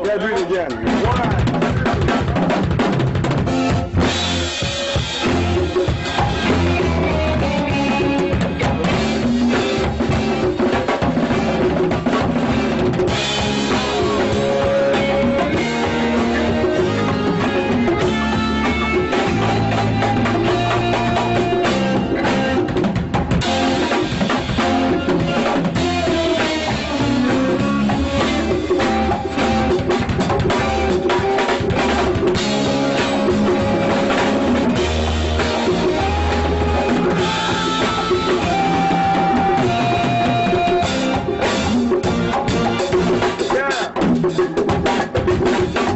Let's do it again.